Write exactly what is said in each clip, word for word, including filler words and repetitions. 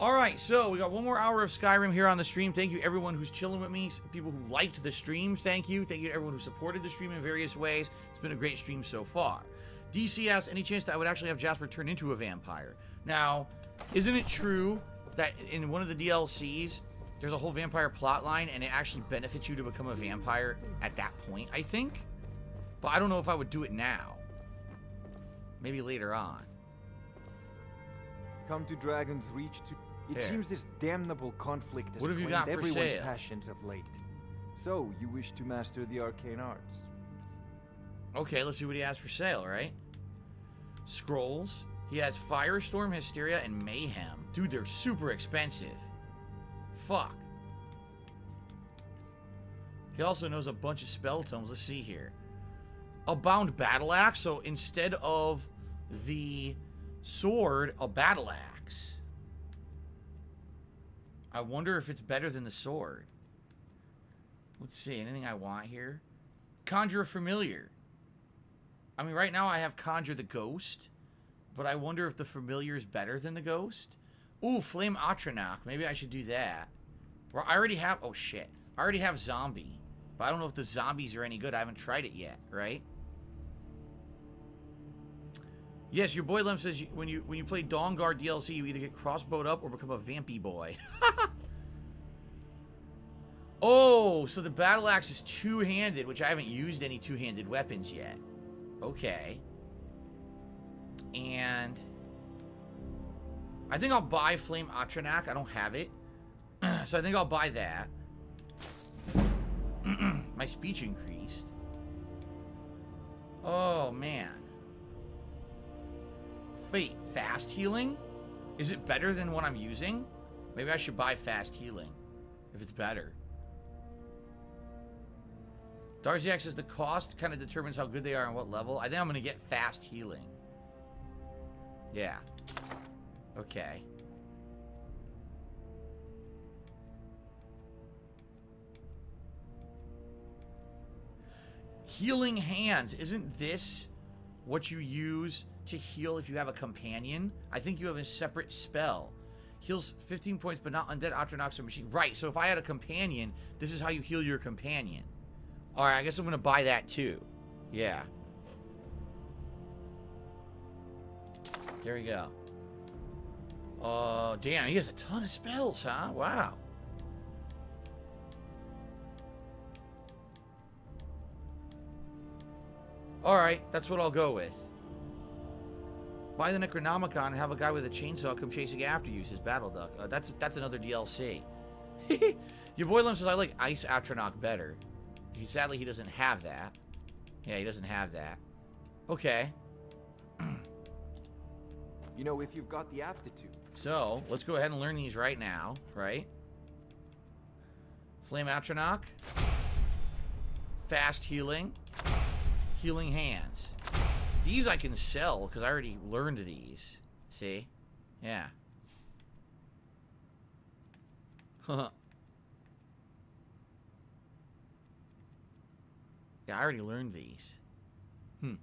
All right, so we got one more hour of Skyrim here on the stream. Thank you, everyone who's chilling with me. People who liked the streams, thank you. Thank you to everyone who supported the stream in various ways. It's been a great stream so far. D C asks, any chance that I would actually have Jasper turn into a vampire? Now, isn't it true that in one of the D L Cs, there's a whole vampire plotline, and it actually benefits you to become a vampire at that point, I think? But I don't know if I would do it now. Maybe later on. Come to Dragon's Reach to... It there. Seems this damnable conflict has claimed everyone's sale? passions of late. So, you wish to master the arcane arts. Okay, let's see what he has for sale, right? Scrolls. He has Firestorm, Hysteria, and Mayhem. Dude, they're super expensive. Fuck. He also knows a bunch of spell tomes. Let's see here. A bound battle axe. So, instead of the sword, a battle axe. I wonder if it's better than the sword. Let's see. Anything I want here? Conjure a familiar. I mean, right now I have Conjure the Ghost. But I wonder if the familiar is better than the ghost. Ooh, Flame Atronach. Maybe I should do that. Well, I already have... Oh, shit. I already have Zombie. But I don't know if the zombies are any good. I haven't tried it yet, right? Yes, your boy Lem says you, when you when you play Dawnguard D L C, you either get crossbowed up or become a vampy boy. Oh, so the battle axe is two-handed, which I haven't used any two-handed weapons yet. Okay. And... I think I'll buy Flame Atronach. I don't have it. So I think I'll buy that. My speech increased. Oh, man. Wait, fast healing? Is it better than what I'm using? Maybe I should buy fast healing. If it's better. Darziak says the cost kind of determines how good they are and what level. I think I'm going to get fast healing. Yeah. Okay. Healing hands. Isn't this what you use to heal if you have a companion? I think you have a separate spell. Heals fifteen points, but not undead, Atronach, or machine. Right, so if I had a companion, this is how you heal your companion. Alright, I guess I'm going to buy that too. Yeah. There we go. Oh, uh, damn, he has a ton of spells, huh? Wow. Alright, that's what I'll go with. Buy the Necronomicon and have a guy with a chainsaw come chasing after you, says Battle Duck. Uh, that's, that's another D L C. Your boy Lim says, I like Ice Atronach better. He, sadly, he doesn't have that. Yeah, he doesn't have that. Okay. You know, if you've got the aptitude. So, let's go ahead and learn these right now, right? Flame Atronach. Fast healing. Healing hands. These I can sell, because I already learned these. See? Yeah. Huh. Yeah, I already learned these. Hmm.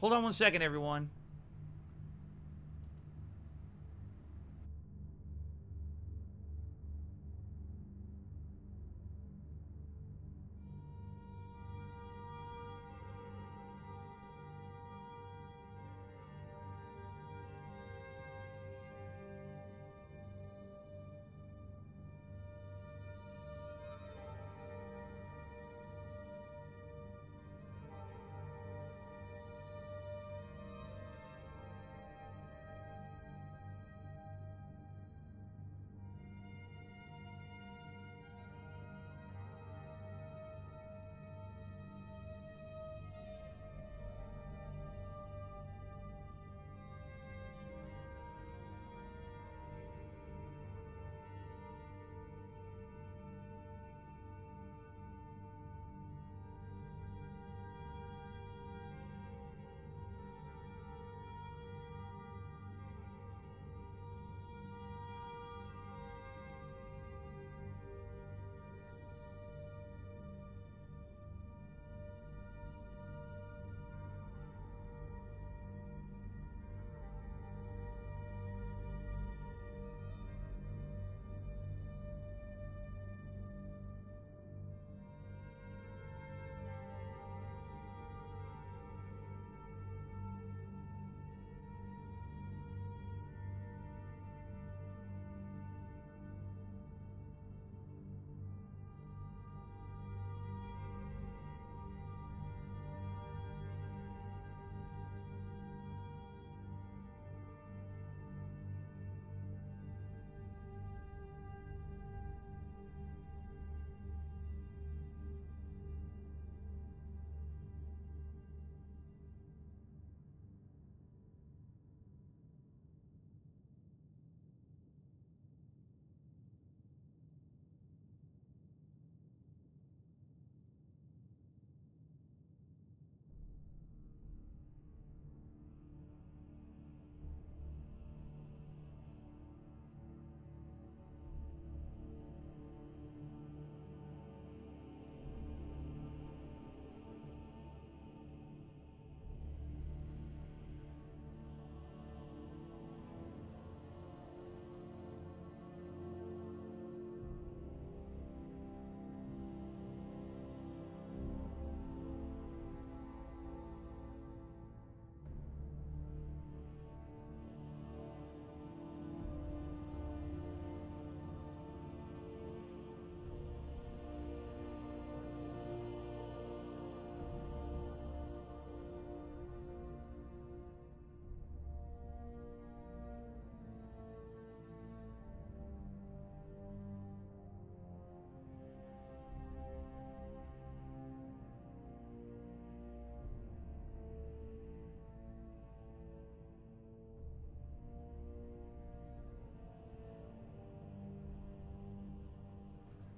Hold on one second, everyone.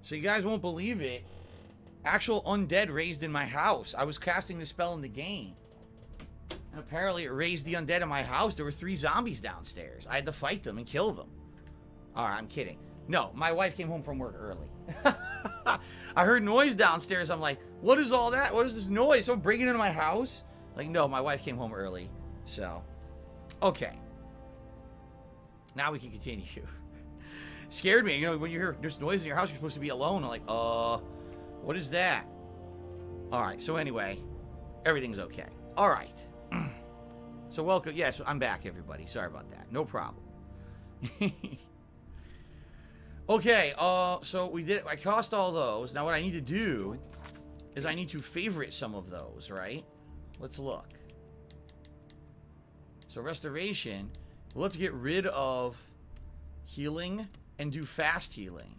So you guys won't believe it. Actual undead raised in my house. I was casting the spell in the game. And apparently it raised the undead in my house. There were three zombies downstairs. I had to fight them and kill them. Alright, I'm kidding. No, my wife came home from work early. I heard noise downstairs. I'm like, what is all that? What is this noise? Someone breaking into my house? Like, no, my wife came home early. So, okay. Now we can continue. Scared me. You know, when you hear there's noise in your house, you're supposed to be alone. I'm like, uh, what is that? Alright, so anyway, everything's okay. Alright. So, welcome. Yes, I'm back, everybody. Sorry about that. No problem. Okay, uh, so we did, I cast all those. Now what I need to do is I need to favorite some of those, right? Let's look. So restoration, let's get rid of healing and do fast healing.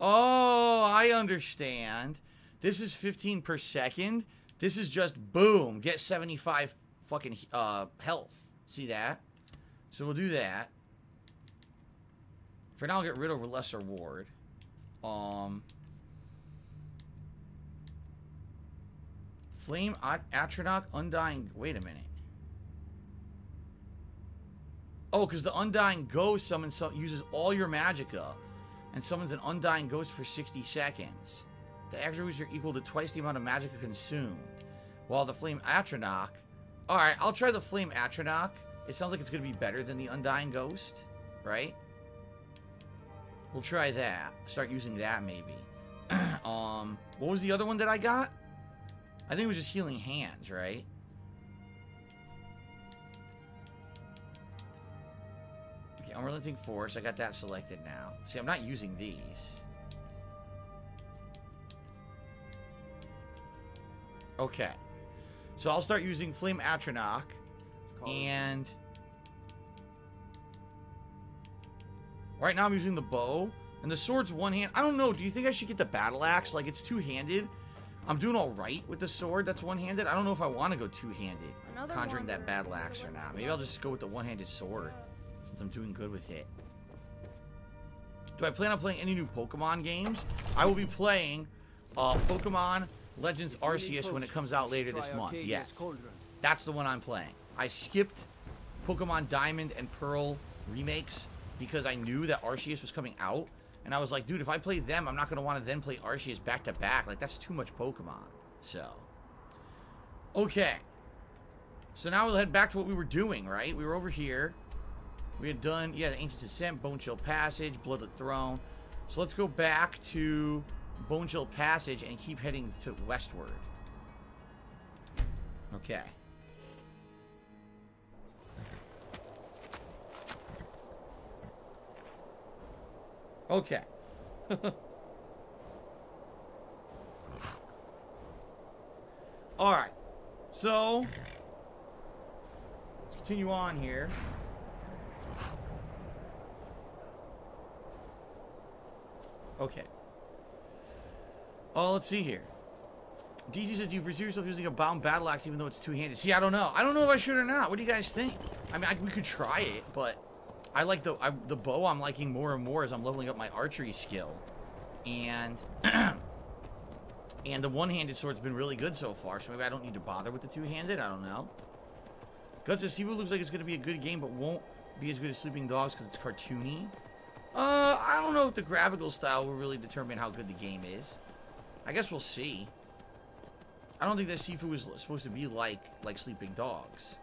Oh, I understand. This is fifteen per second. This is just boom, get seventy-five fucking uh, health. See that? So we'll do that. For now, I'll get rid of Lesser Ward. Um, Flame, Atronach, Undying... Wait a minute. Oh, because the Undying Ghost summons, uses all your magicka and summons an Undying Ghost for sixty seconds. The extra user equal to twice the amount of magicka consumed. While the Flame Atronach... Alright, I'll try the Flame Atronach. It sounds like it's going to be better than the Undying Ghost, right? We'll try that. Start using that, maybe. um, what was the other one that I got? I think it was just Healing Hands, right? Okay, Unrelenting Force. I got that selected now. See, I'm not using these. Okay. So I'll start using Flame Atronach. And... Right now I'm using the bow, and the sword's one hand. I don't know, do you think I should get the battle axe? Like, it's two-handed. I'm doing all right with the sword that's one-handed. I don't know if I want to go two-handed, conjuring that battle axe or not. Maybe I'll just go with the one-handed sword, since I'm doing good with it. Do I plan on playing any new Pokemon games? I will be playing uh, Pokemon Legends Arceus when it comes out later this month, yes. That's the one I'm playing. I skipped Pokemon Diamond and Pearl remakes, because I knew that Arceus was coming out, and I was like, dude, if I play them, I'm not going to want to then play Arceus back-to-back. Like, that's too much Pokemon. So, okay. So now we'll head back to what we were doing, right? We were over here. We had done, yeah, the Ancient Ascent, Bone Chill Passage, Bloodlet Throne. So let's go back to Bone Chill Passage and keep heading to westward. Okay. Okay. Alright. So, let's continue on here. Okay. Oh, let's see here. D Z says, you've reserved yourself using a bound battle axe even though it's two-handed. See, I don't know. I don't know if I should or not. What do you guys think? I mean, I, we could try it, but... I like the I, the bow. I'm liking more and more as I'm leveling up my archery skill, and and the one-handed sword's been really good so far. So maybe I don't need to bother with the two-handed. I don't know. Guts of Sifu looks like it's gonna be a good game, but won't be as good as Sleeping Dogs because it's cartoony. Uh, I don't know if the graphical style will really determine how good the game is. I guess we'll see. I don't think that Sifu is supposed to be like like Sleeping Dogs.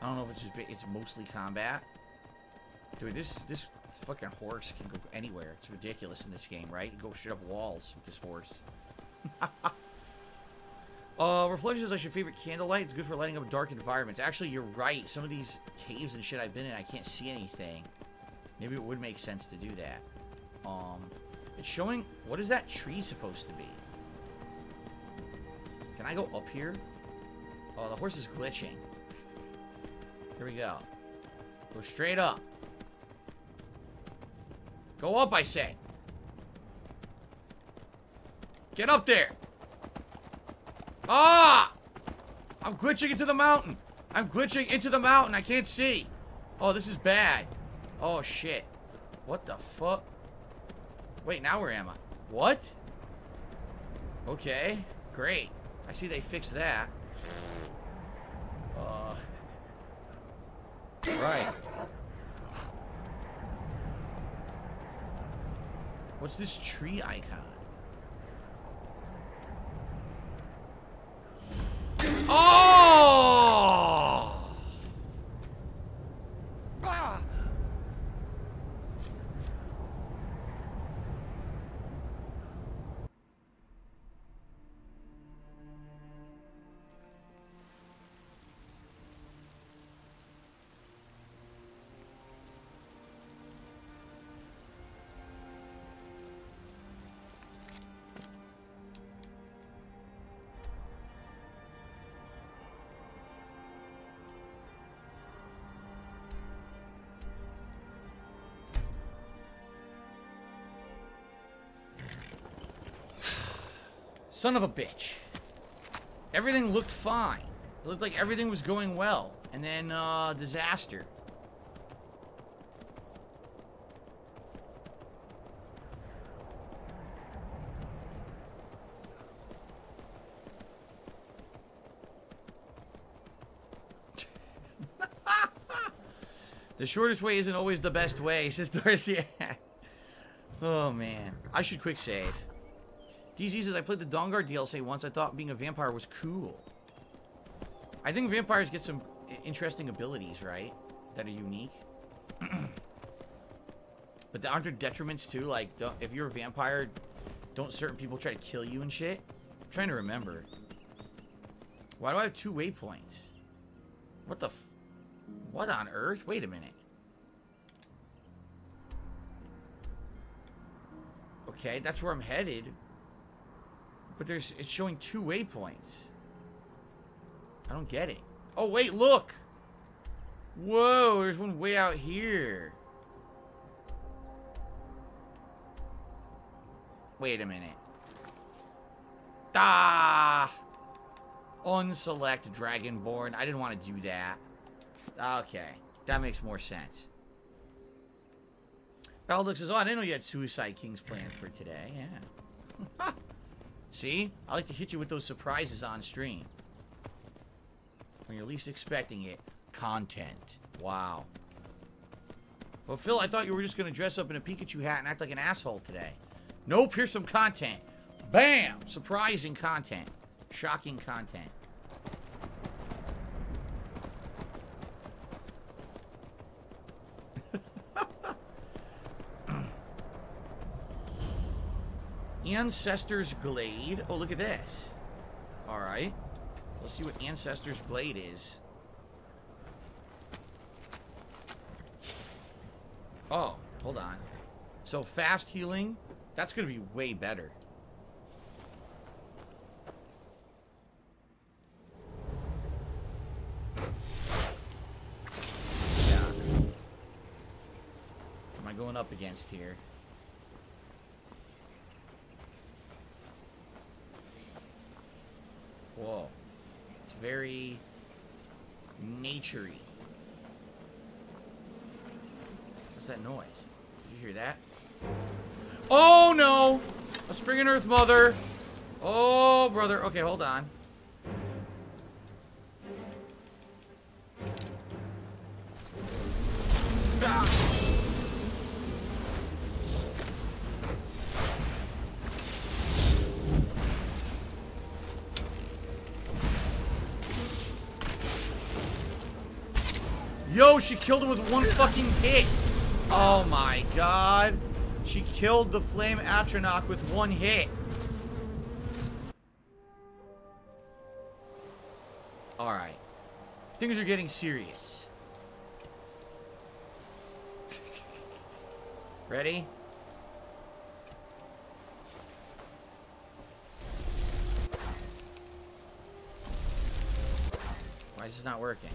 I don't know if it's just it's mostly combat. Dude, this this fucking horse can go anywhere. It's ridiculous in this game, right? You go straight up walls with this horse. uh, Reflection is like your favorite candlelight. It's good for lighting up dark environments. Actually, you're right. Some of these caves and shit I've been in, I can't see anything. Maybe it would make sense to do that. Um, it's showing... What is that tree supposed to be? Can I go up here? Oh, the horse is glitching. Here we go. Go straight up. Go up, I say. Get up there. Ah! I'm glitching into the mountain. I'm glitching into the mountain. I can't see. Oh, this is bad. Oh, shit. What the fuck? Wait, now where am I? What? Okay, great. I see they fixed that. Uh, right. What's this tree icon? Oh! Ah! Son of a bitch. Everything looked fine. It looked like everything was going well. And then, uh, disaster. The shortest way isn't always the best way, says Darcy. Oh, man. I should quick save. D Z says, I played the Dawnguard D L C once. I thought being a vampire was cool. I think vampires get some interesting abilities, right? That are unique. But aren't there detriments, too? Like, don't, if you're a vampire, don't certain people try to kill you and shit? I'm trying to remember. Why do I have two waypoints? What the f... What on earth? Wait a minute. Okay, that's where I'm headed. But there's, it's showing two waypoints. I don't get it. Oh, wait, look! Whoa, there's one way out here. Wait a minute. Ah! Unselect Dragonborn. I didn't want to do that. Okay, that makes more sense. Balduc says, oh, I didn't know you had Suicide Kings planned for today. Yeah. See? I like to hit you with those surprises on stream. When you're least expecting it. Content. Wow. Well, Phil, I thought you were just going to dress up in a Pikachu hat and act like an asshole today. Nope, here's some content. Bam! Surprising content. Shocking content. Ancestor's Glade. Oh, look at this. Alright. Let's see what Ancestor's Glade is. Oh, hold on. So, fast healing. That's going to be way better. Yeah. What am I going up against here? Whoa. It's very nature-y. What's that noise? Did you hear that? Oh, no! A Spring and Earth Mother! Oh, brother. Okay, hold on. Ah! Yo, she killed him with one fucking hit. Oh my god. She killed the Flame Atronach with one hit. Alright. Things are getting serious. Ready? Why is this not working?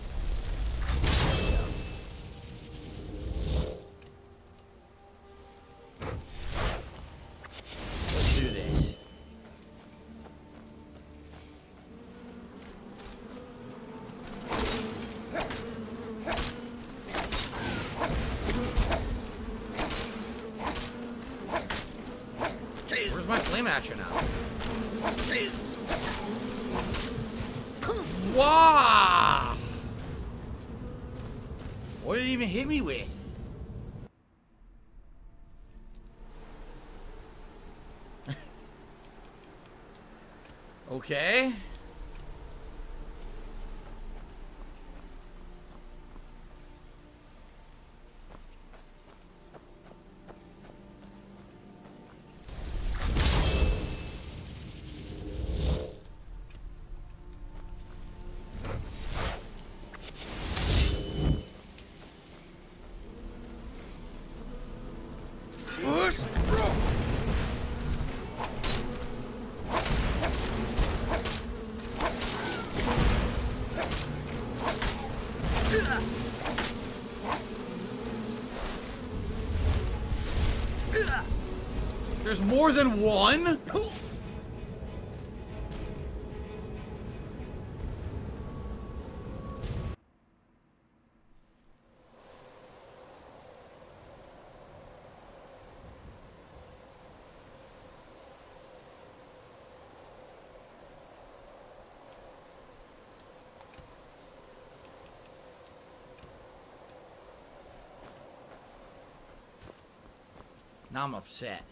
flame at you now. Wow! What did it even hit me with? Okay. There's more than one? Now I'm upset.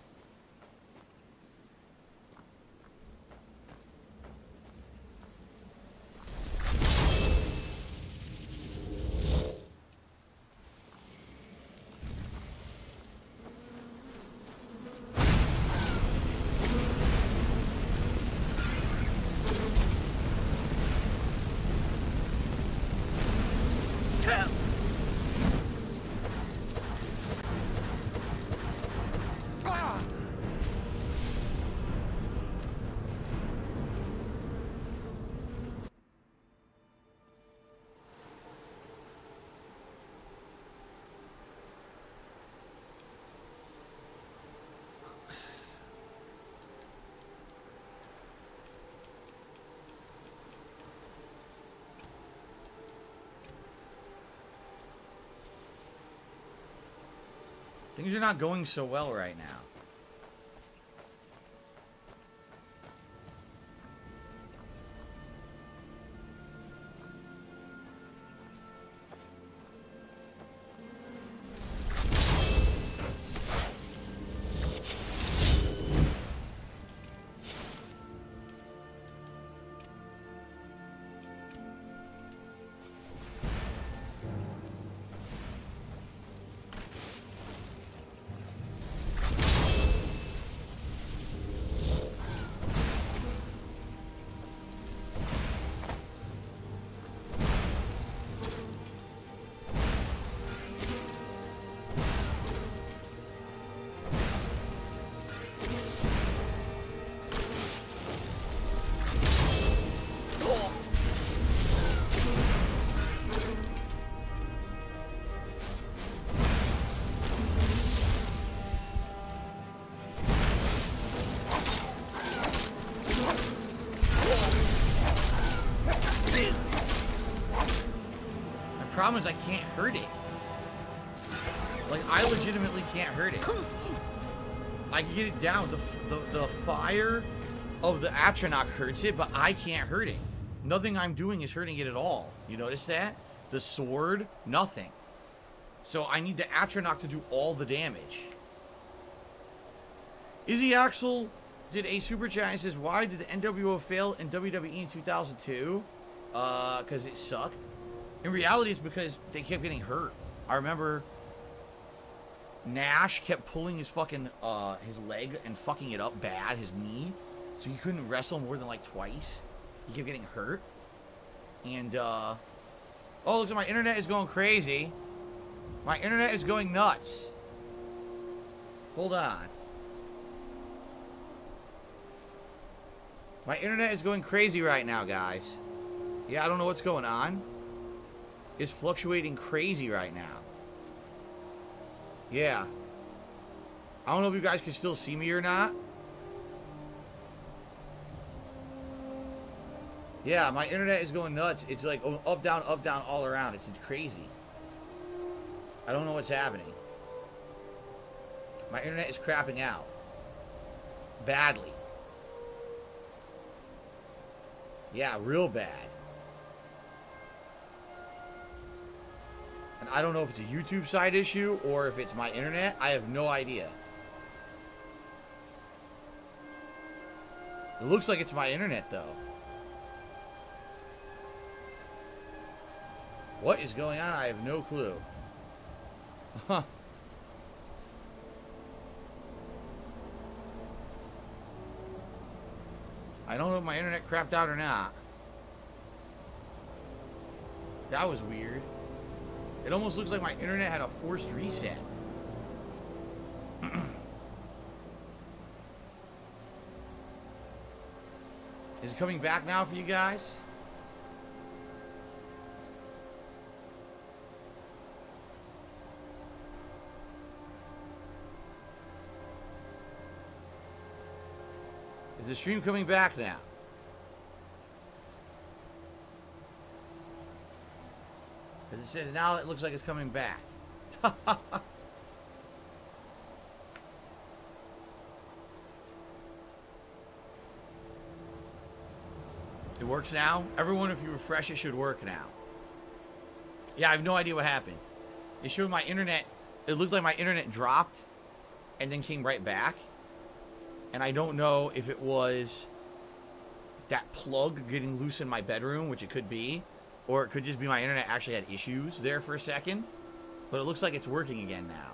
Things are not going so well right now. The problem is I can't hurt it. Like, I legitimately can't hurt it. I can get it down. The, the, the fire of the Atronach hurts it, but I can't hurt it. Nothing I'm doing is hurting it at all. You notice that? The sword, nothing. So I need the Atronach to do all the damage. Izzy Axel did a super chat and says, why did the N W O fail in W W E in two thousand two? Uh, because it sucked. In reality, it's because they kept getting hurt. I remember Nash kept pulling his fucking, uh, his leg and fucking it up bad, his knee. So he couldn't wrestle more than, like, twice. He kept getting hurt. And, uh... oh, looks like my internet is going crazy. My internet is going nuts. Hold on. My internet is going crazy right now, guys. Yeah, I don't know what's going on. Is fluctuating crazy right now. Yeah. I don't know if you guys can still see me or not. Yeah, my internet is going nuts. It's like up, down, up, down, all around. It's crazy. I don't know what's happening. My internet is crapping out. Badly. Yeah, real bad. And I don't know if it's a YouTube side issue or if it's my internet. I have no idea. It looks like it's my internet, though. What is going on? I have no clue. Huh. I don't know if my internet crapped out or not. That was weird. It almost looks like my internet had a forced reset. Is it coming back now for you guys? Is the stream coming back now? As it says now, it looks like it's coming back. It works now? Everyone, if you refresh, it should work now. Yeah, I have no idea what happened. It showed my internet. It looked like my internet dropped and then came right back. And I don't know if it was that plug getting loose in my bedroom, which it could be, or it could just be my internet actually had issues there for a second. But it looks like it's working again now.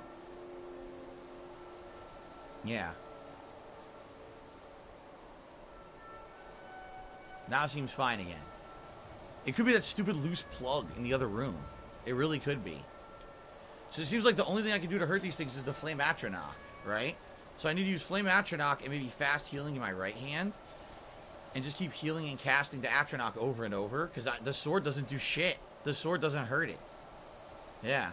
Yeah. Now it seems fine again. It could be that stupid loose plug in the other room. It really could be. So it seems like the only thing I can do to hurt these things is the Flame Atronach, right? So I need to use Flame Atronach and maybe fast healing in my right hand. And just keep healing and casting the Atronach over and over. Because the sword doesn't do shit. The sword doesn't hurt it. Yeah.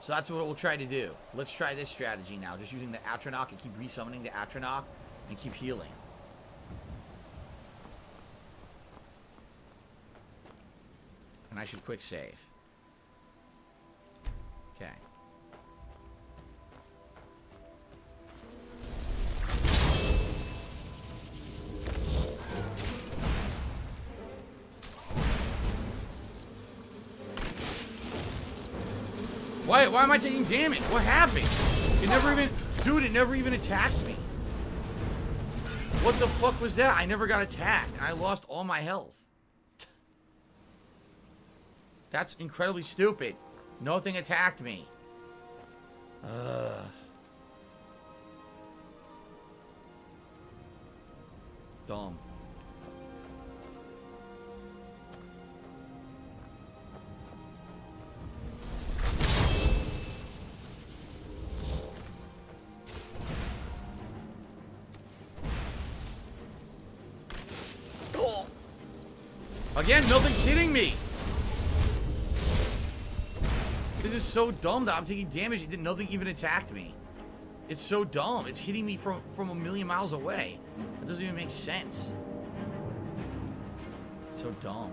So that's what we'll try to do. Let's try this strategy now. Just using the Atronach and keep resummoning the Atronach. And keep healing. And I should quick save. Okay. Why, why am I taking damage? What happened? It never even... Dude, it never even attacked me. What the fuck was that? I never got attacked, and I lost all my health. That's incredibly stupid. Nothing attacked me. Ugh. Dumb. Again, nothing's hitting me. This is so dumb that I'm taking damage. It did, nothing even attacked me. It's so dumb. It's hitting me from, from a million miles away. That doesn't even make sense. It's so dumb.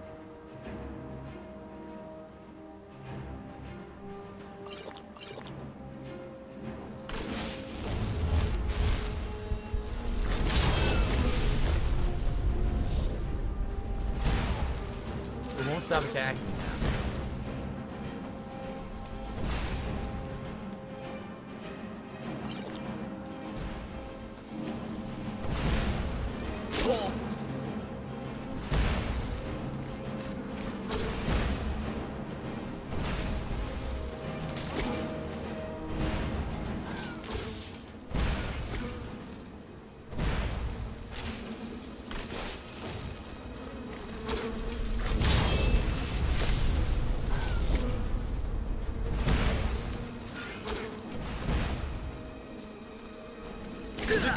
Stop attacking me now. Oh.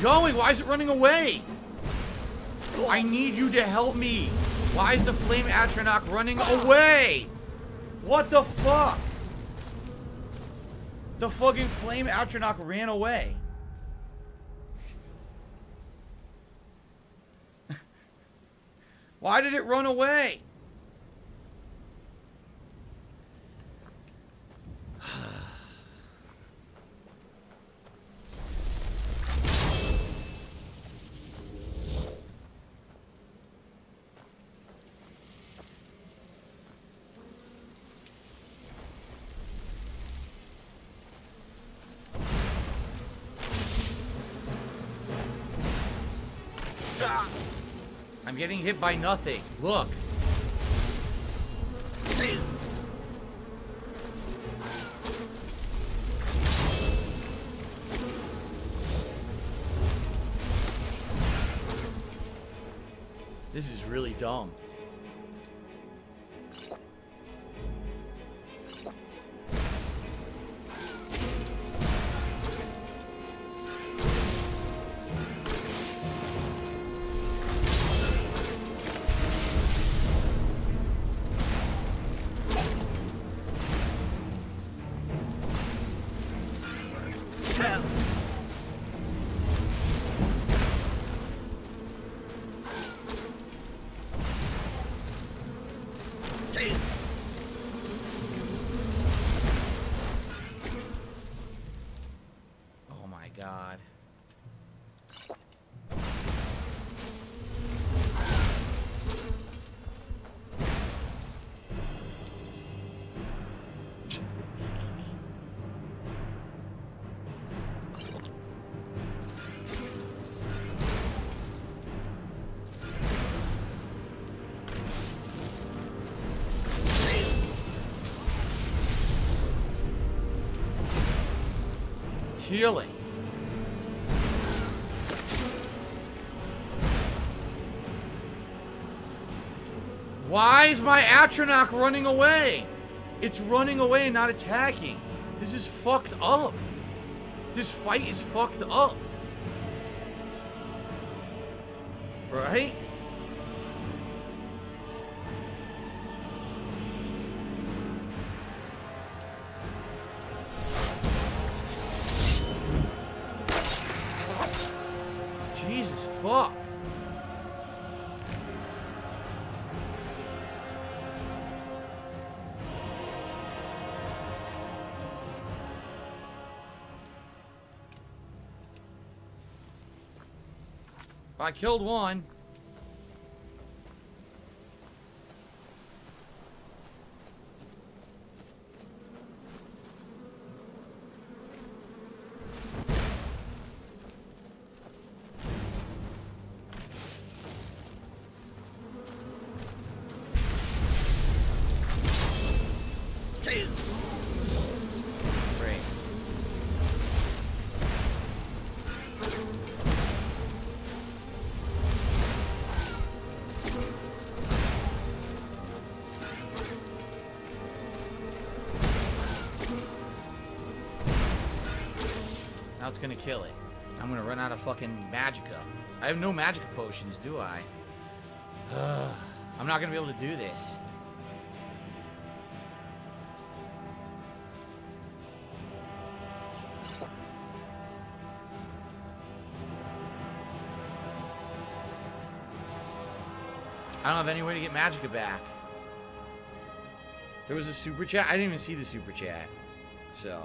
Going? Why is it running away? I need you to help me. Why is the Flame Atronach running away? What the fuck? The fucking Flame Atronach ran away. Why did it run away? I'm getting hit by nothing. Look. This is really dumb. Healing. Why is my Atronach running away? It's running away and not attacking. This is fucked up. This fight is fucked up. Right? I killed one. Gonna kill it. I'm gonna run out of fucking magicka. I have no magicka potions, do I? Ugh. I'm not gonna be able to do this. I don't have any way to get magicka back. There was a super chat. I didn't even see the super chat. So...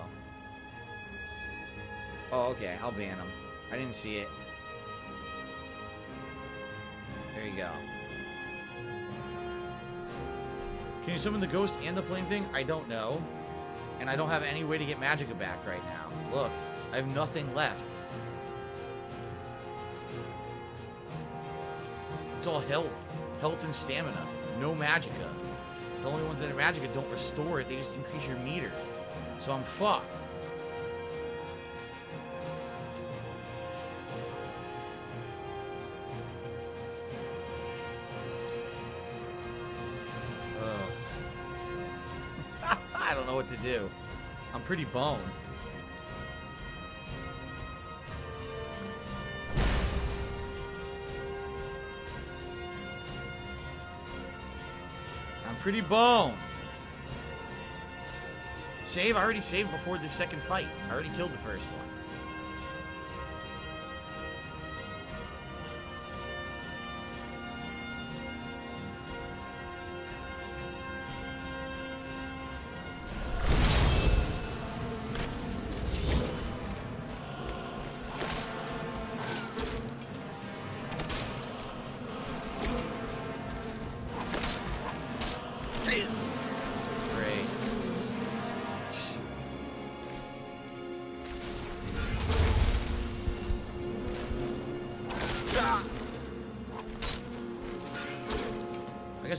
oh, okay. I'll ban him. I didn't see it. There you go. Can you summon the ghost and the flame thing? I don't know. And I don't have any way to get magicka back right now. Look. I have nothing left. It's all health. Health and stamina. No magicka. The only ones that are magicka don't restore it. They just increase your meter. So I'm fucked. To do. I'm pretty boned. I'm pretty boned. Save? I already saved before the second fight. I already killed the first one.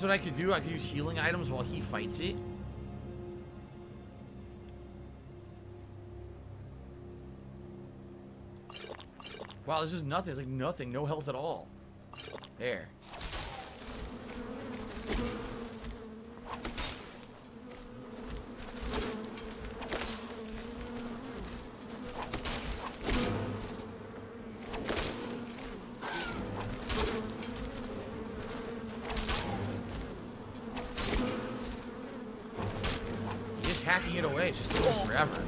guess what I could do? I could use healing items while he fights it. Wow, this is nothing. It's like nothing. No health at all. There. Just hacking it away. It's just taking forever.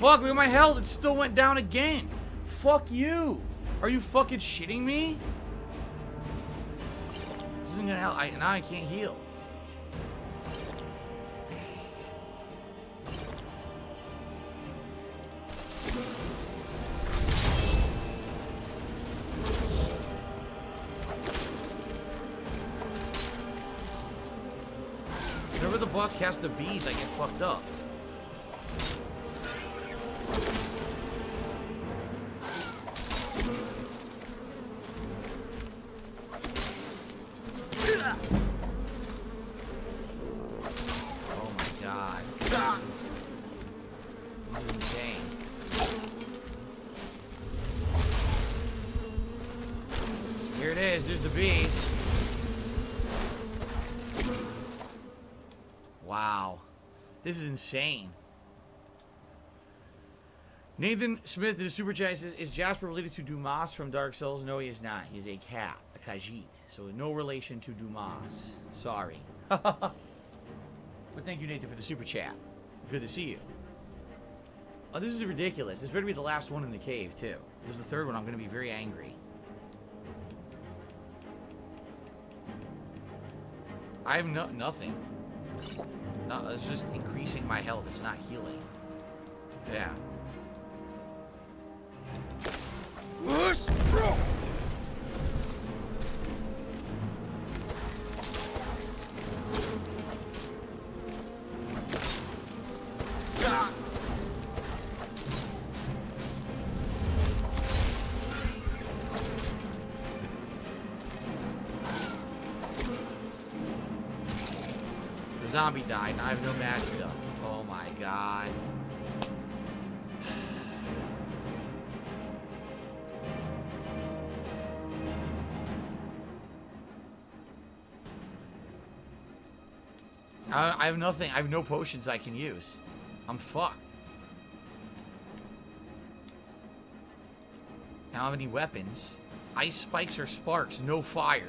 Fuck, look at my health. It still went down again. Fuck you. Are you fucking shitting me? This isn't gonna help. I, now I can't heal. Whenever the boss casts the bees, I get fucked up. This is insane. Nathan Smith, the super chat says, is Jasper related to Dumas from Dark Souls? No, he is not. He's a cat, a Khajiit. So no relation to Dumas. Sorry. But thank you, Nathan, for the super chat. Good to see you. Oh, this is ridiculous. This better be the last one in the cave, too. If this is the third one, I'm going to be very angry. I have no nothing. No, it's just increasing my health. It's not healing. Yeah. Whoosh, bro. Zombie died, and I have no magic up. Oh my god. I, I have nothing. I have no potions I can use. I'm fucked. I don't have any weapons. Ice spikes or sparks. No fire.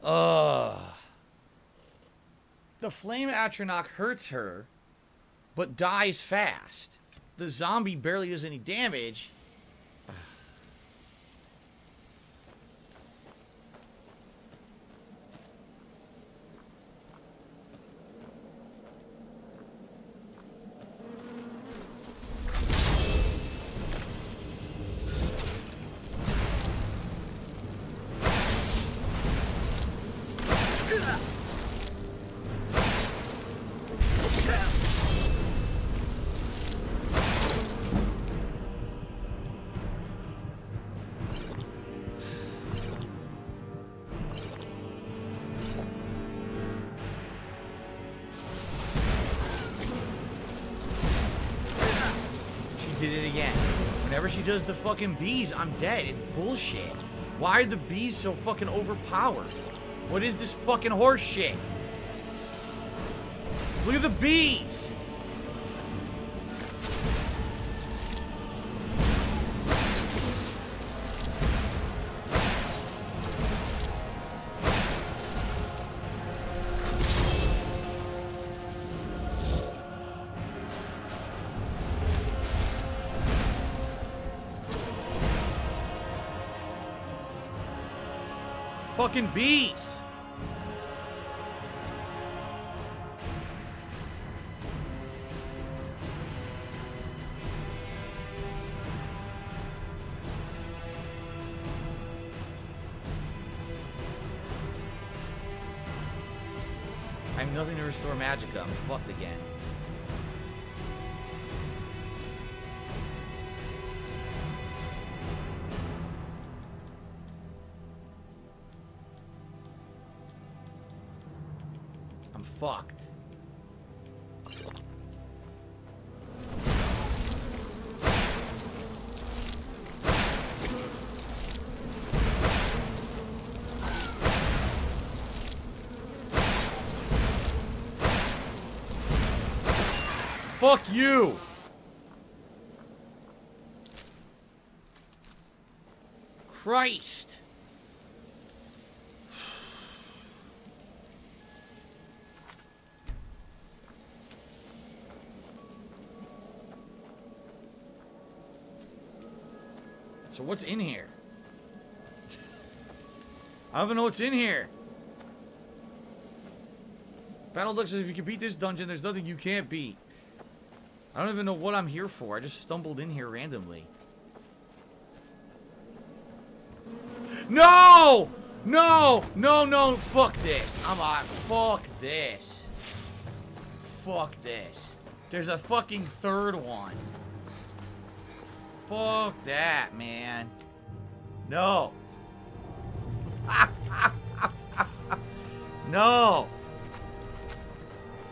Ugh. The flame Atronach hurts her, but dies fast. The zombie barely does any damage. She does the fucking bees. I'm dead. It's bullshit. Why are the bees so fucking overpowered? What is this fucking horse shit? Look at the bees. Fucking bees. I have nothing to restore magicka. I'm fucked again. Fucked. Fuck you! Christ! So what's in here? I don't even know what's in here. Battleduck says if you can beat this dungeon, there's nothing you can't beat. I don't even know what I'm here for. I just stumbled in here randomly. No! No! No, no, fuck this. I'm on. Fuck this. Fuck this. There's a fucking third one. Fuck that, man. No. No.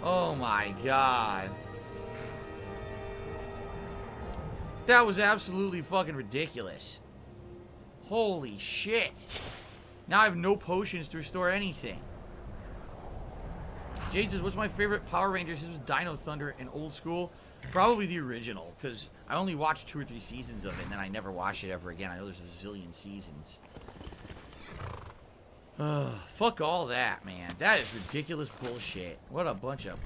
Oh my god. That was absolutely fucking ridiculous. Holy shit. Now I have no potions to restore anything. Jade says, what's my favorite Power Rangers? This was Dino Thunder in old school. Probably the original, because I only watched two or three seasons of it, and then I never watched it ever again. I know there's a zillion seasons. Ugh, fuck all that, man. That is ridiculous bullshit. What a bunch of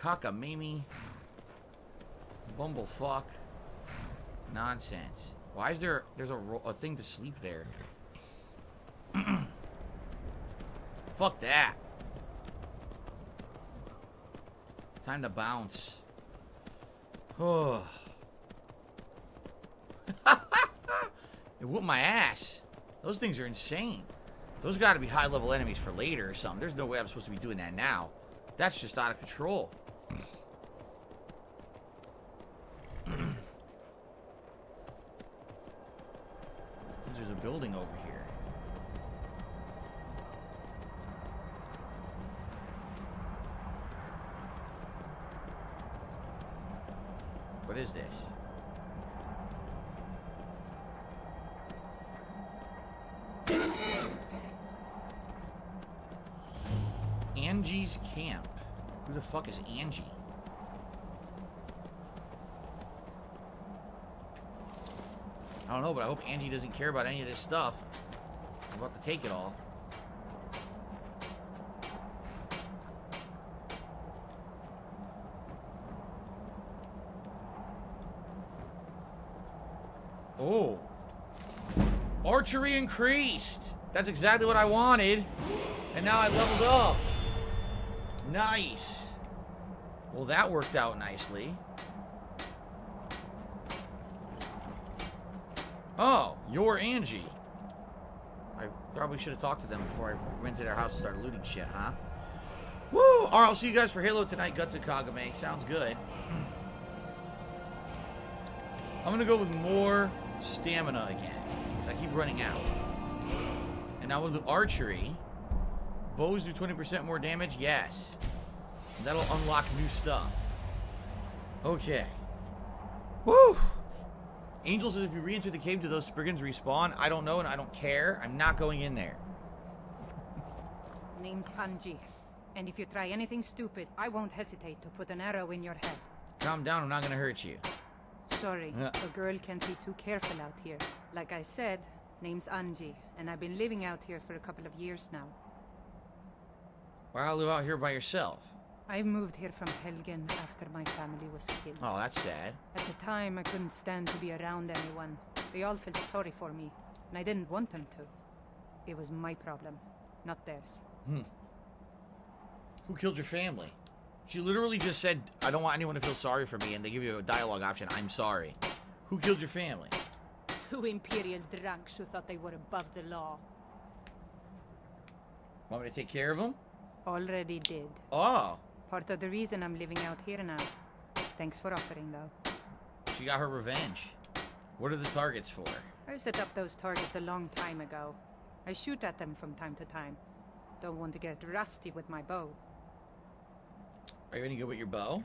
cockamamie, bumblefuck nonsense. Why is there there's a, a thing to sleep there? Fuck that. Time to bounce. Oh. It whooped my ass. Those things are insane. Those gotta be high-level enemies for later or something. There's no way I'm supposed to be doing that now. That's just out of control. There's a building over here. What is this? Anji's camp. Who the fuck is Anji? I don't know, but I hope Anji doesn't care about any of this stuff. I'm about to take it all. Oh. Archery increased. That's exactly what I wanted. And now I leveled up. Nice. Well, that worked out nicely. Oh, you're Anji. I Probably should have talked to them before I went to their house and started looting shit, huh? Woo! Alright, I'll see you guys for Halo tonight, Guts and Kagame. Sounds good. I'm gonna go with more stamina again, because I keep running out. And now with the archery, bows do twenty percent more damage? Yes. And that'll unlock new stuff. Okay. Woo! Angel says, if you re-enter the cave, do those Spriggans respawn? I don't know, and I don't care. I'm not going in there. Name's Anji. And if you try anything stupid, I won't hesitate to put an arrow in your head. Calm down, I'm not going to hurt you. Sorry, uh. a girl can't be too careful out here. Like I said, name's Anji, and I've been living out here for a couple of years now. Why do you live out here by yourself? I moved here from Helgen after my family was killed. Oh, that's sad. At the time, I couldn't stand to be around anyone. They all felt sorry for me, and I didn't want them to. It was my problem, not theirs. Hmm. Who killed your family? She literally just said, I don't want anyone to feel sorry for me, and they give you a dialogue option, I'm sorry. Who killed your family? Two Imperial drunks who thought they were above the law. Want me to take care of them? Already did. Oh. Part of the reason I'm living out here now. Thanks for offering, though. She got her revenge. What are the targets for? I set up those targets a long time ago. I shoot at them from time to time. Don't want to get rusty with my bow. Are you any good with your bow?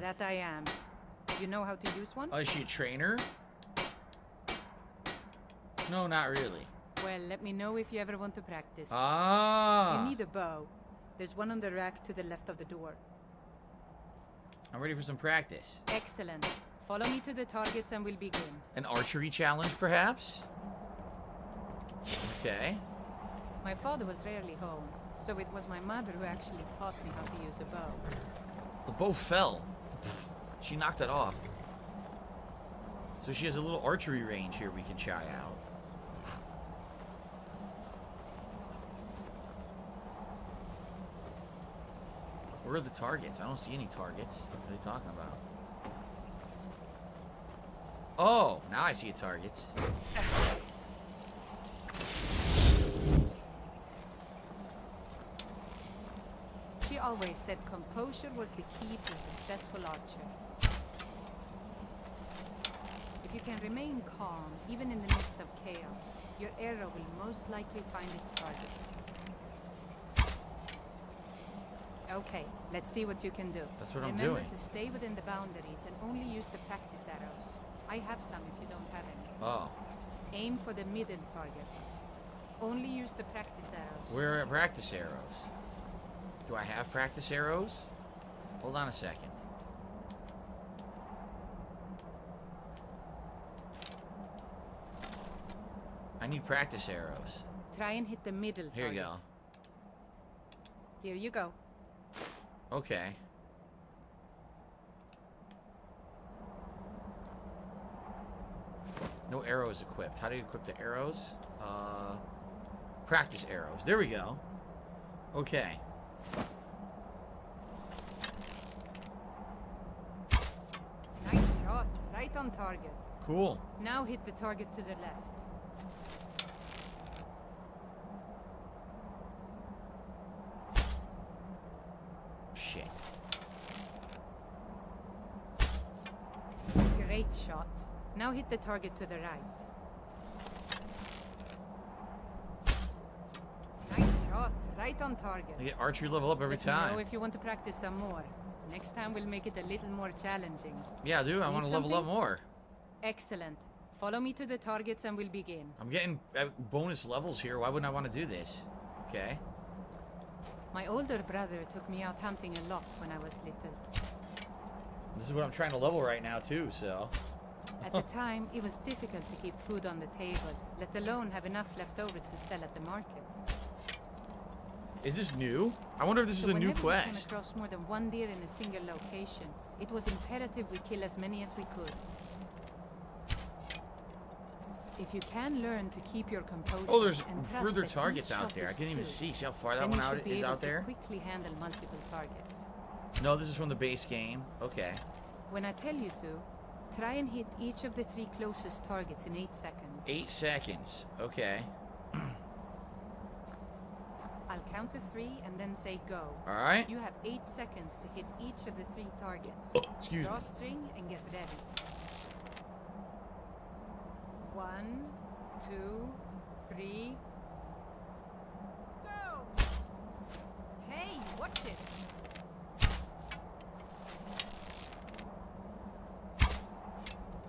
That I am. You know how to use one? Oh, is she a trainer? No, not really. Well, let me know if you ever want to practice. Ah. You need a bow. There's one on the rack to the left of the door. I'm ready for some practice. Excellent. Follow me to the targets and we'll begin. An archery challenge, perhaps? Okay. My father was rarely home, so it was my mother who actually taught me how to use a bow. The bow fell. She knocked it off. So she has a little archery range here we can try out. Where are the targets? I don't see any targets. What are they talking about? Oh, now I see a targets. She always said composure was the key to a successful archer. If you can remain calm, even in the midst of chaos, your arrow will most likely find its target. Okay, let's see what you can do. That's what I'm doing. Remember to stay within the boundaries and only use the practice arrows. I have some if you don't have any. Oh. Aim for the midden target. Only use the practice arrows. Where are practice arrows? Do I have practice arrows? Hold on a second. I need practice arrows. Try and hit the middle target. Here you go. Here you go. Okay. No arrows equipped. How do you equip the arrows? Uh, practice arrows. There we go. Okay. Nice shot. Right on target. Cool. Now hit the target to the left. Great shot. Now hit the target to the right. Nice shot. Right on target. You get archery level up every Let time. You know if you want to practice some more. Next time we'll make it a little more challenging. Yeah, I do. I want to level up more. Excellent. Follow me to the targets and we'll begin. I'm getting bonus levels here. Why wouldn't I want to do this? Okay. My older brother took me out hunting a lot when I was little. This is what I'm trying to level right now, too, so... At the time, it was difficult to keep food on the table, let alone have enough left over to sell at the market. Is this new? I wonder if this so is a new quest. Whenever we came across more than one deer in a single location, it was imperative we kill as many as we could. If you can learn to keep your composure. Oh, there's and further targets out there. I didn't even see. See how far that one out is out there? Quickly handle multiple targets. No, this is from the base game. Okay. When I tell you to, try and hit each of the three closest targets in eight seconds. Eight seconds. Okay. I'll count to three and then say go. All right. You have eight seconds to hit each of the three targets. Oh, excuse Draw me. String and get ready. One, two, three. Go! Hey, watch it.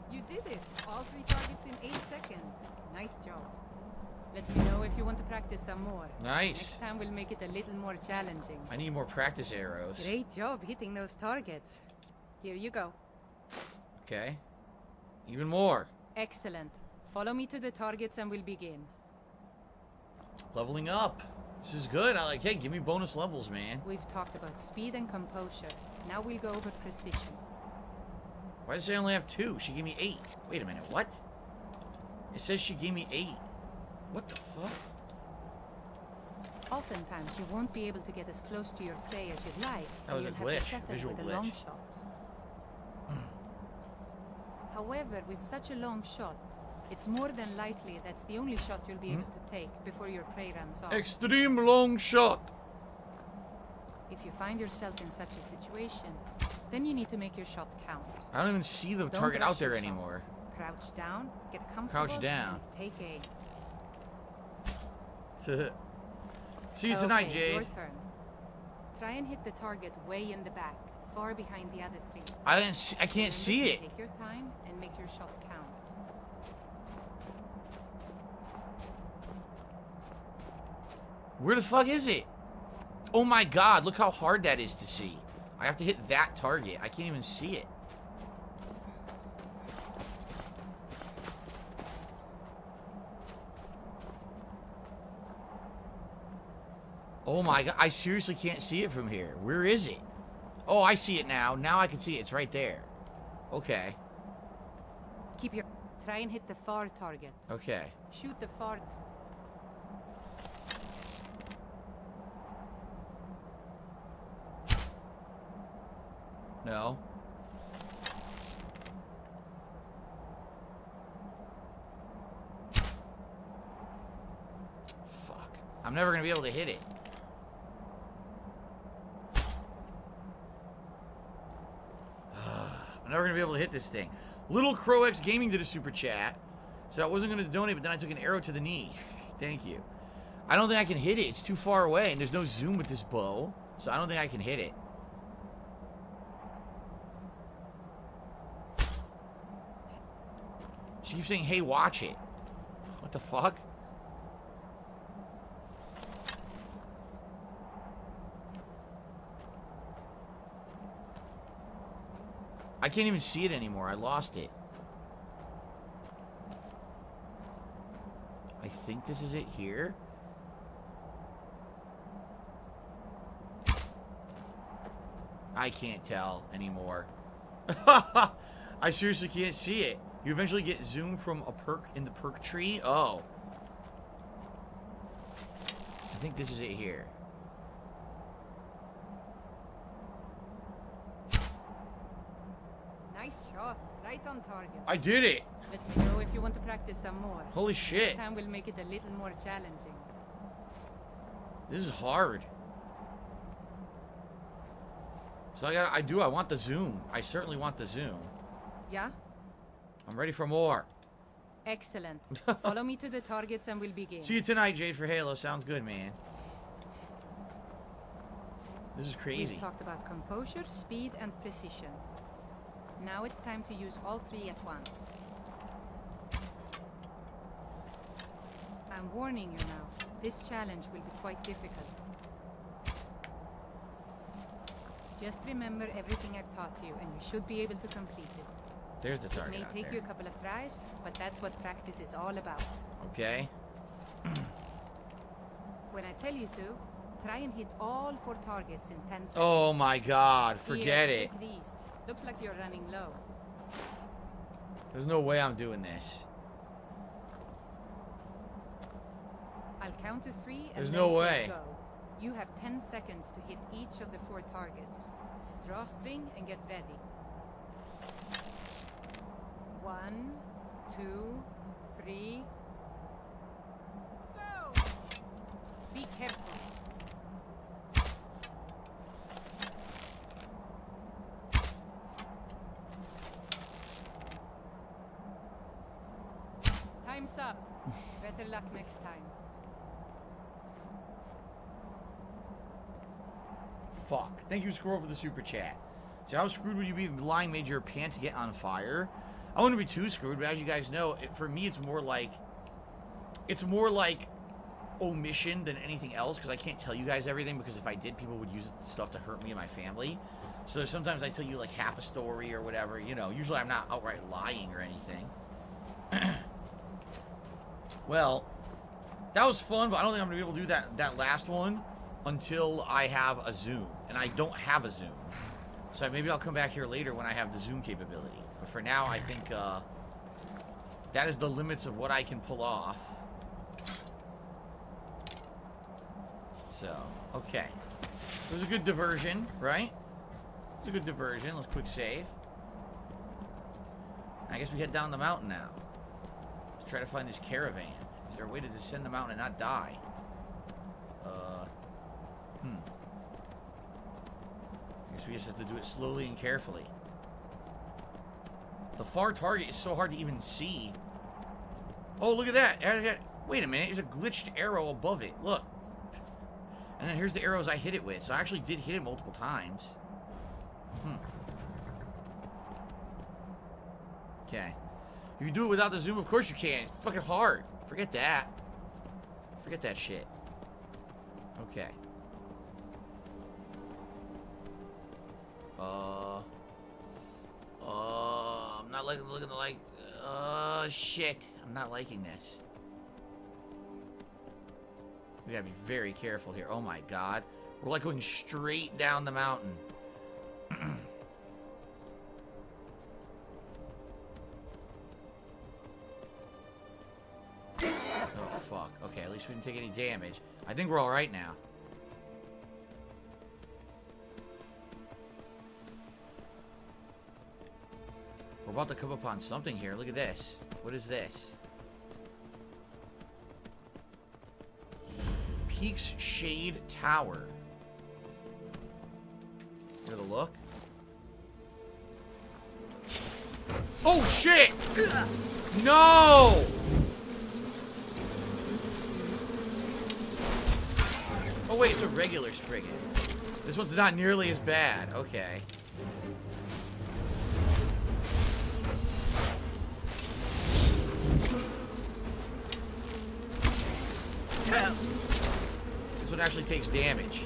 You did it. All three targets in eight seconds. Nice job. Let me know if you want to practice some more. Nice. Next time we'll make it a little more challenging. I need more practice arrows. Great job hitting those targets. Here you go. Okay. Even more. Excellent. Follow me to the targets and we'll begin. Leveling up. This is good. I like, hey, give me bonus levels, man. We've talked about speed and composure. Now we'll go over precision. Why does she only have two? She gave me eight. Wait a minute, what? It says she gave me eight. What the fuck? Oftentimes, you won't be able to get as close to your prey as you'd like. That was a glitch, a visual glitch. A long shot. However, with such a long shot, it's more than likely that's the only shot you'll be mm-hmm. able to take before your prey runs off. Extreme long shot! If you find yourself in such a situation, then you need to make your shot count. I don't even see the don't target out there anymore. Shot. Crouch down, get comfortable, Crouch down. Take aim. See you tonight, okay, Jade. Your turn. Try and hit the target way in the back, far behind the other three. I didn't. See, I can't see it. Take your time and make your shot count. Where the fuck is it? Oh my God! Look how hard that is to see. I have to hit that target. I can't even see it. Oh my God, I seriously can't see it from here. Where is it? Oh, I see it now. Now I can see it. It's right there. Okay. Keep your... Try and hit the far target. Okay. Shoot the far... No. Fuck. I'm never gonna be able to hit it. Never gonna be able to hit this thing. Little Crow X Gaming did a super chat. So I wasn't gonna donate, but then I took an arrow to the knee. Thank you. I don't think I can hit it. It's too far away, and there's no zoom with this bow. So I don't think I can hit it. She keeps saying, hey, watch it. What the fuck? I can't even see it anymore. I lost it. I think this is it here. I can't tell anymore. I seriously can't see it. You eventually get zoomed from a perk in the perk tree. Oh. I think this is it here. Nice shot, right on target. I did it. Let me know if you want to practice some more. Holy shit. Next time we'll make it a little more challenging. This is hard. So I got I do I want the zoom. I certainly want the zoom. Yeah? I'm ready for more. Excellent. Follow me to the targets and we'll begin. See you tonight, Jade, for Halo. Sounds good, man. This is crazy. We talked about composure, speed, and precision. Now it's time to use all three at once. I'm warning you now, this challenge will be quite difficult. Just remember everything I've taught you and you should be able to complete it. There's the target. It may take you a couple of tries, but that's what practice is all about. Okay. When I tell you to, try and hit all four targets in ten seconds. Oh my God, forget it. Looks like you're running low. There's no way I'm doing this. I'll count to three and There's then no way. Go. You have ten seconds to hit each of the four targets. Draw string and get ready. One, two, three. Go! Be careful. Better luck next time. Fuck. Thank you, Squirrel, for the super chat. So how screwed would you be if lying made your pants get on fire? I wouldn't be too screwed, but as you guys know, it, for me, it's more like... It's more like omission than anything else, because I can't tell you guys everything, because if I did, people would use stuff to hurt me and my family. So sometimes I tell you, like, half a story or whatever, you know. Usually I'm not outright lying or anything. Well, that was fun, but I don't think I'm going to be able to do that, that last one until I have a Zoom. And I don't have a Zoom. So maybe I'll come back here later when I have the Zoom capability. But for now, I think uh, that is the limits of what I can pull off. So, okay. It was a good diversion, right? It was a good diversion. Let's quick save. I guess we head down the mountain now. Let's try to find this caravan. Is there a way to descend the mountain and not die? Uh, hmm. I guess we just have to do it slowly and carefully. The far target is so hard to even see. Oh, look at that. Wait a minute. There's a glitched arrow above it. Look. And then here's the arrows I hit it with. So I actually did hit it multiple times. Hmm. Okay. You can do it without the zoom. Of course you can. It's fucking hard. Forget that. Forget that shit. Okay. Uh... Uh, I'm not liking looking like. Uh, shit. I'm not liking this. We gotta be very careful here. Oh my god. We're like going straight down the mountain. Oh fuck. Okay, at least we didn't take any damage. I think we're alright now. We're about to come upon something here. Look at this. What is this? Peaks Shade Tower. Give it a look. Oh shit! Ugh. No! Oh wait, it's a regular Spriggan. This one's not nearly as bad. Okay. This one actually takes damage.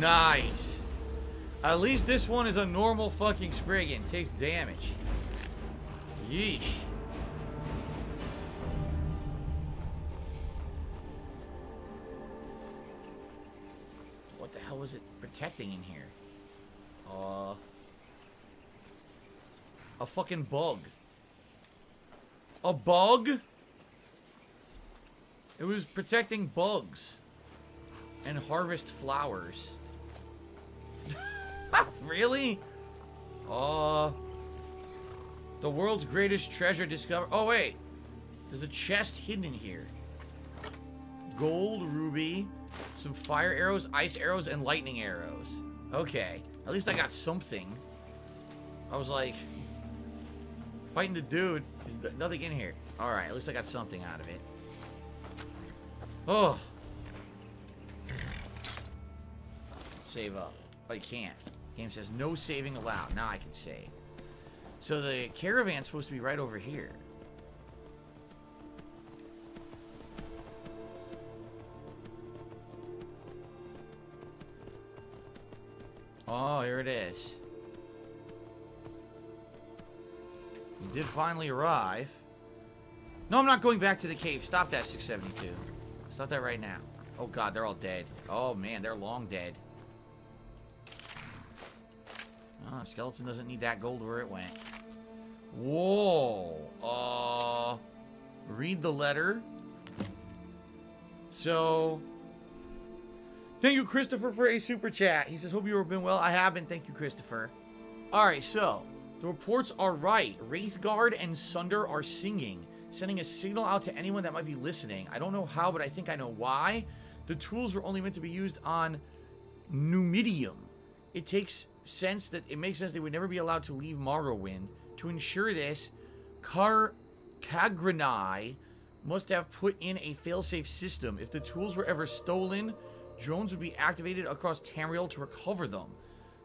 Nice. At least this one is a normal fucking Spriggan. Takes damage. Yeesh. What the hell was it protecting in here? Uh... A fucking bug. A bug? It was protecting bugs. And harvest flowers. Really? Uh... The world's greatest treasure discovered... Oh, wait. There's a chest hidden in here. Gold, ruby, some fire arrows, ice arrows, and lightning arrows. Okay. At least I got something. I was like... Fighting the dude. There's nothing in here. Alright, at least I got something out of it. Oh. Save up. Oh, you can't. Game says no saving allowed. Now I can save. So the caravan's supposed to be right over here. Oh, here it is. We did finally arrive. No, I'm not going back to the cave. Stop that, six seventy-two. Stop that right now. Oh, God, they're all dead. Oh, man, they're long dead. Ah, oh, skeleton doesn't need that gold where it went. Whoa. Uh, read the letter. So, thank you, Christopher, for a super chat. He says, hope you have been well. I have been. Thank you, Christopher. All right, so. The reports are right. Wraithguard and Sunder are singing, sending a signal out to anyone that might be listening. I don't know how, but I think I know why. The tools were only meant to be used on Numidium. It takes sense that it makes sense they would never be allowed to leave Morrowind. To ensure this, Car Kagrenai must have put in a failsafe system. If the tools were ever stolen, drones would be activated across Tamriel to recover them.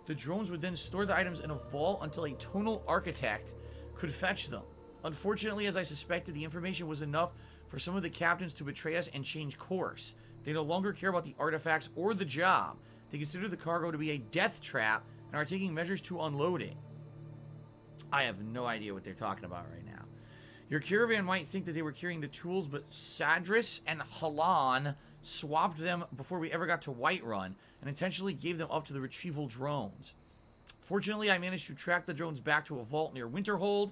The drones would then store the items in a vault until a tonal architect could fetch them. Unfortunately, as I suspected, the information was enough for some of the captains to betray us and change course. They no longer care about the artifacts or the job. They consider the cargo to be a death trap and are taking measures to unload it. I have no idea what they're talking about right now. Your caravan might think that they were carrying the tools, but Sadris and Halan swapped them before we ever got to Whiterun and intentionally gave them up to the retrieval drones. Fortunately, I managed to track the drones back to a vault near Winterhold,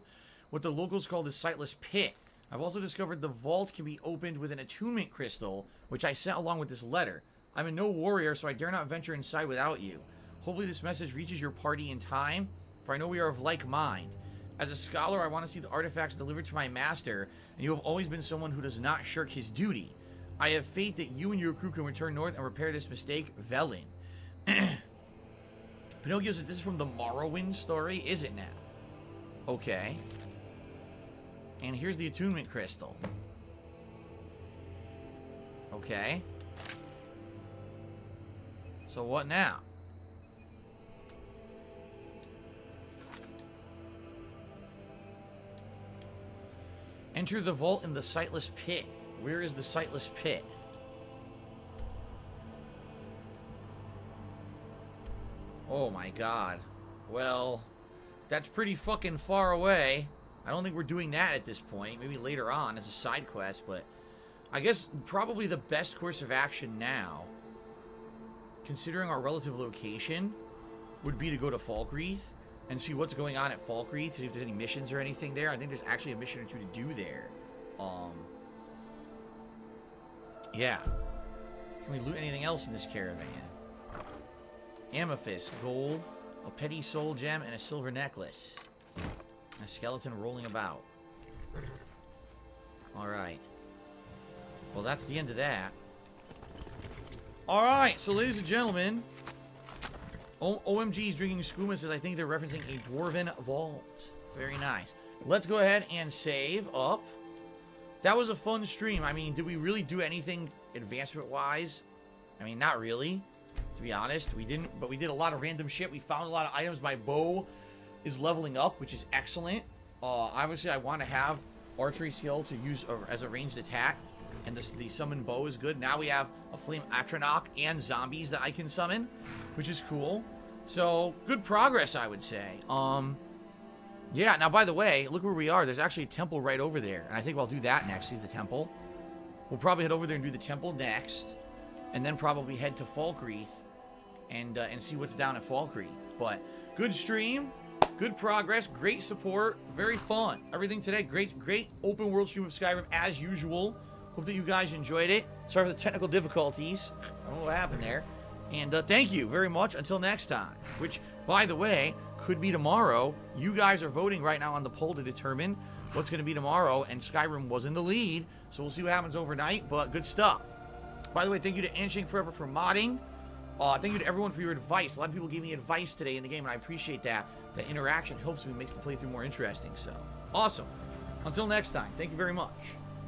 what the locals call the Sightless Pit. I've also discovered the vault can be opened with an attunement crystal, which I sent along with this letter. I'm a no warrior, so I dare not venture inside without you. Hopefully this message reaches your party in time, for I know we are of like mind. As a scholar, I want to see the artifacts delivered to my master, and you have always been someone who does not shirk his duty. I have faith that you and your crew can return north and repair this mistake, Velen. Pinocchio says this is from the Morrowind story, is it now? Okay. And here's the attunement crystal. Okay. So what now? Enter the vault in the Sightless Pit. Where is the Sightless Pit? Oh my god. Well, that's pretty fucking far away. I don't think we're doing that at this point. Maybe later on as a side quest, but I guess probably the best course of action now, considering our relative location, would be to go to Falkreath and see what's going on at Falkreath, see if there's any missions or anything there. I think there's actually a mission or two to do there. Um, yeah. Can we loot anything else in this caravan? Amethyst, gold, a petty soul gem, and a silver necklace. A skeleton rolling about. Alright. Well, that's the end of that. Alright, so ladies and gentlemen, O M G's Drinking Skooma says, I think they're referencing a Dwarven Vault. Very nice. Let's go ahead and save up. That was a fun stream. I mean, did we really do anything advancement-wise? I mean, not really, to be honest. We didn't, but we did a lot of random shit. We found a lot of items. My bow is leveling up, which is excellent. Uh, obviously, I want to have archery skill to use a, as a ranged attack, and this, the summon bow is good. Now we have a flame atronach and zombies that I can summon, which is cool. So, good progress, I would say. Um, yeah, now, by the way, look where we are. There's actually a temple right over there, and I think I'll do that next. Here's the temple. We'll probably head over there and do the temple next, and then probably head to Falkreath and, uh, and see what's down at Falkreath. But, good stream. Good progress, great support, very fun. Everything today, great, great open world stream of Skyrim as usual. Hope that you guys enjoyed it. Sorry for the technical difficulties. I don't know what happened there. And uh, thank you very much. Until next time, which, by the way, could be tomorrow. You guys are voting right now on the poll to determine what's going to be tomorrow, and Skyrim was in the lead, so we'll see what happens overnight, but good stuff. By the way, thank you to Anshin Forever for modding. Uh, thank you to everyone for your advice. A lot of people gave me advice today in the game, and I appreciate that. That interaction helps me, makes the playthrough more interesting. So, awesome. Until next time, thank you very much.